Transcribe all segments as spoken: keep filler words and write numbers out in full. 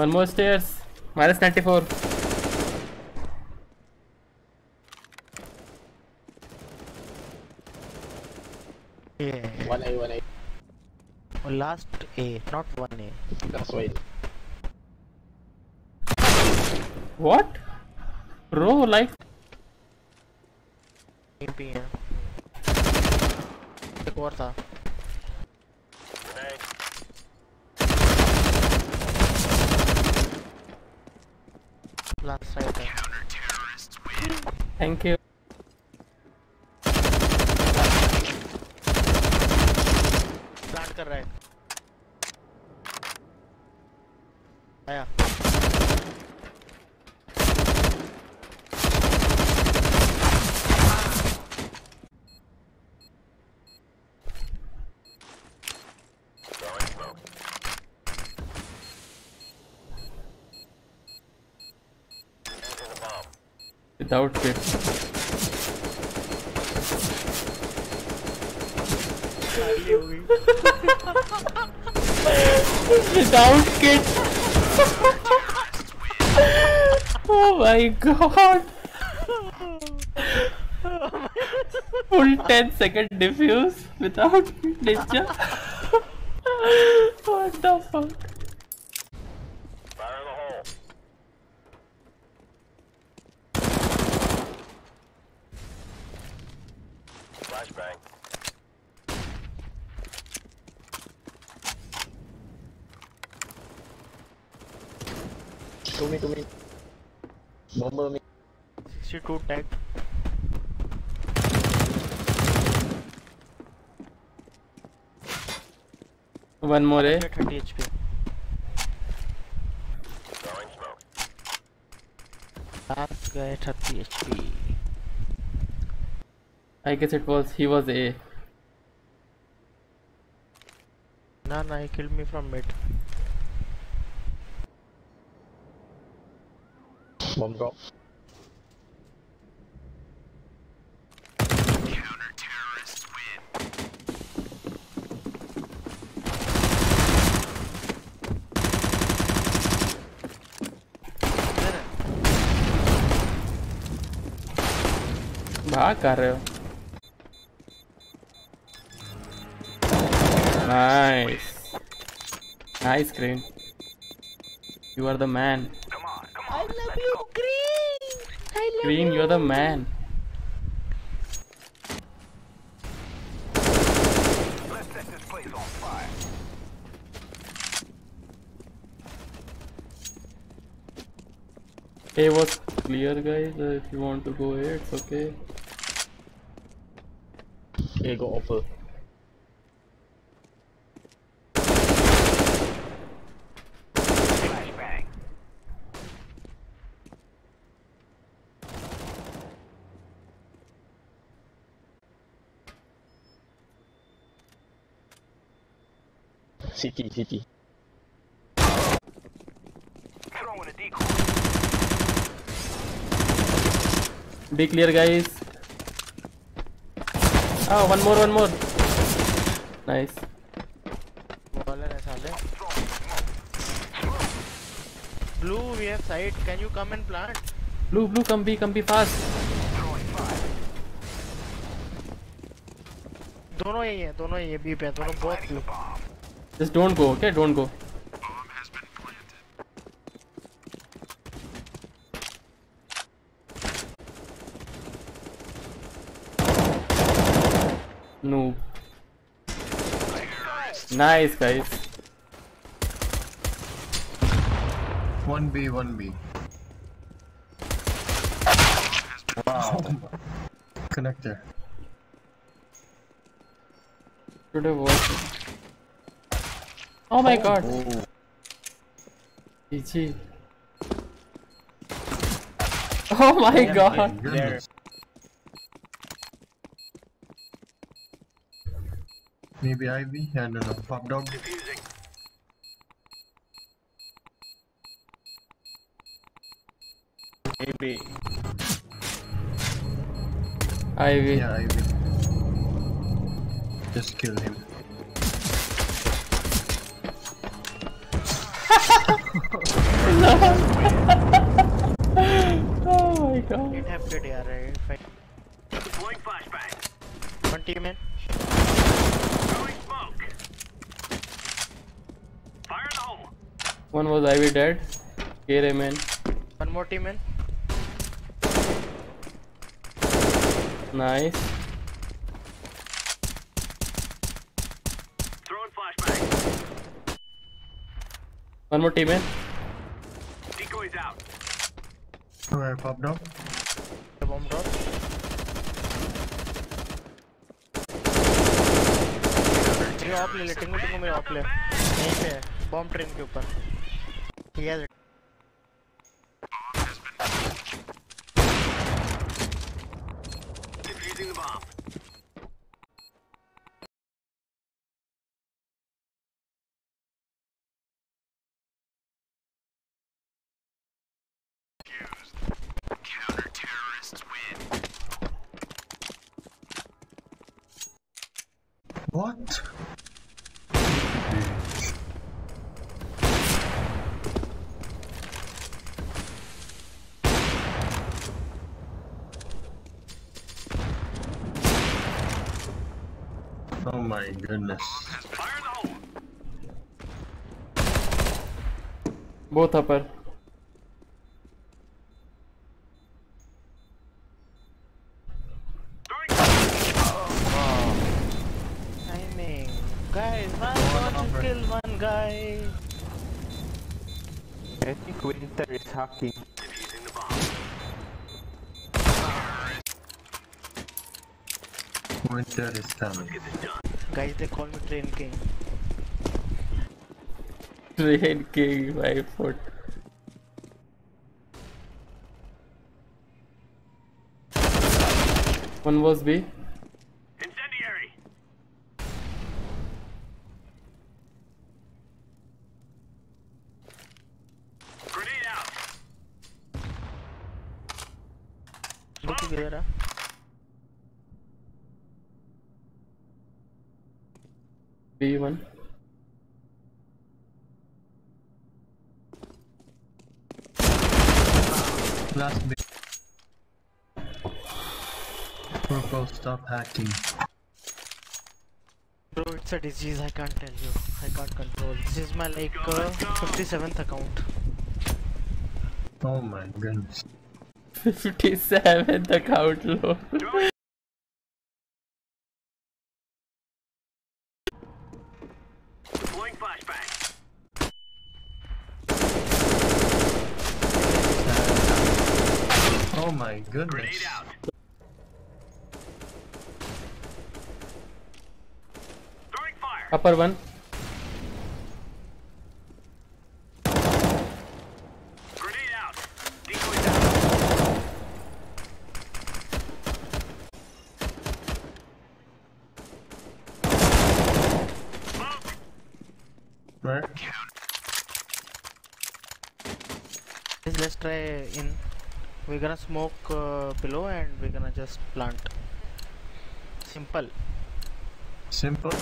One more stairs. minus ninety-four. Yeah. one A, one A. Oh, last A, not one A. That's why. What? Bro, like. A P M. The core tha. Last side. Thank you. Plant कर रहा है. आया. Without kit. Without kit. Oh my god. Full ten second defuse without ninja. What the fuck? Flashbang. To me, to me. Bomber me. sixty-two tag. One more, eh? thirty H P. Last guy, thirty H P. I guess it was, he was A. Nah, nah, he killed me from mid. Bomb drop. Counter terrorists win. Bhag kar rahe ho. Nice. Nice, Green. You are the man. Come on, come on. I love you, Green. I love Green, you. You're the man. Let's set this place on fire. Hey, what's clear, guys? Uh, if you want to go here, it's okay. Hey, go offer. City, city. Throwing a decoy. Be clear, guys. Ah, one more, one more. Nice. Blue, we have sight. Can you come and plant? Blue, blue, come be, come be fast. दोनों ये हैं, दोनों ये भी पे, दोनों बहुत blue. Just don't go, okay? Don't go. Bomb has been planted. No. Nice, guys. one B, one B. Wow. Connector. Should have watched. Oh my oh, god! Oh. G G. Oh my yeah, god! Yeah. Maybe I V? Yeah, no, no. Pop dog. Maybe. I V. Yeah, I V. Just kill him. Oh my god. It happened, yeah, right? Fight. Deploying flashbang. One team in. Throwing smoke. Fire in the hole. One was I V dead. Here I man. One more team in. Nice. Throwing flashbang. One more team in. Decoys out. Where pop down? The bomb drop. ये ऑफ ले ले Tingo Tingo में of ले यहीं पे है bomb train के ऊपर ठीक है defusing the bomb What? Oh my goodness. Both upper. Guys, why don't you kill one guy? I think Winter is hacking. Defusing the bomb. Winter is coming. Guys, they call me Train King. Train King by foot. One was B. There B one last bit. Purple, stop hacking. Bro, it's a disease. I can't tell you. I can't control. This is my like uh, fifty-seventh account. Oh my goodness. fifty-seven the count low. Deploying flashbang. Oh my goodness. Grenade out. Throwing fire. Upper one. Right. Let's try in. We're gonna smoke uh, below and we're gonna just plant. Simple. Simple?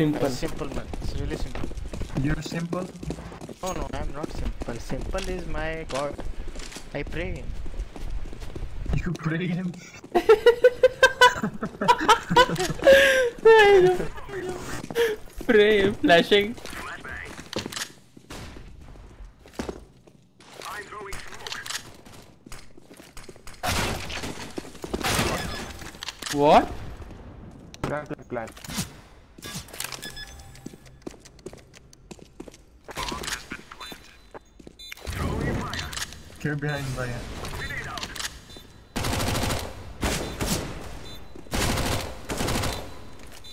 Simple. Uh, simple man. It's really simple. You're simple? No, no, I'm not simple. Simple is my god. I pray him. You pray him? Pray him, flashing. What? Plant, plant, plant. Care behind, Brian.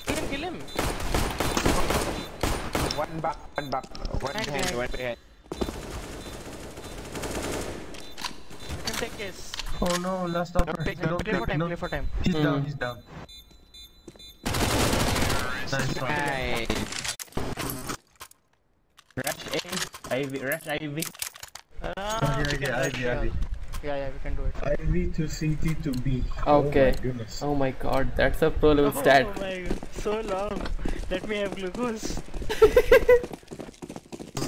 Kill him, kill him. One back, one back. One okay. Behind, one behind. You can take this. Oh no, last stop. Play, no, play, play, play, play, play, play, play for time, play for time. He's mm. down, he's down. Nice one. Nice. Rush A, rush I V. Ah, yeah, yeah, I V, yeah. I V. Yeah, yeah, we can do it. I V to C T to B. Okay. Oh my, oh my god, that's a pro level oh stat. Oh my god, so long. Let me have glucose.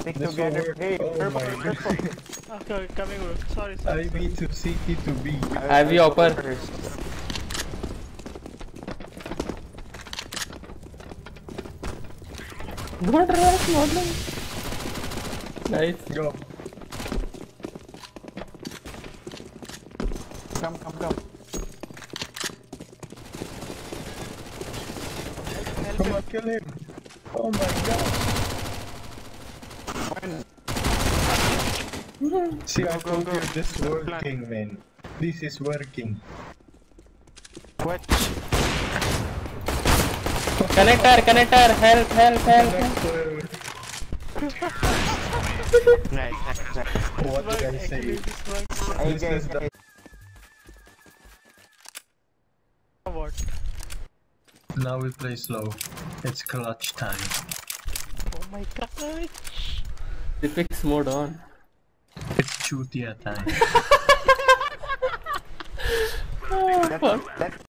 Stick together. Hey, oh purple, purple. Okay, coming over. Sorry, sorry. I B to C, T to B. I have your upper. Don't rush, not like. Nice. Go. Come, come, come. Come on, kill him. Oh my god. See, I told you this working, man. This is working. What? Connector, connector, help, help, help. Nice, nice, nice. What did I say? This is the. What? Now we play slow. It's clutch time. Oh my clutch! The fix mode on. It's Chutia time.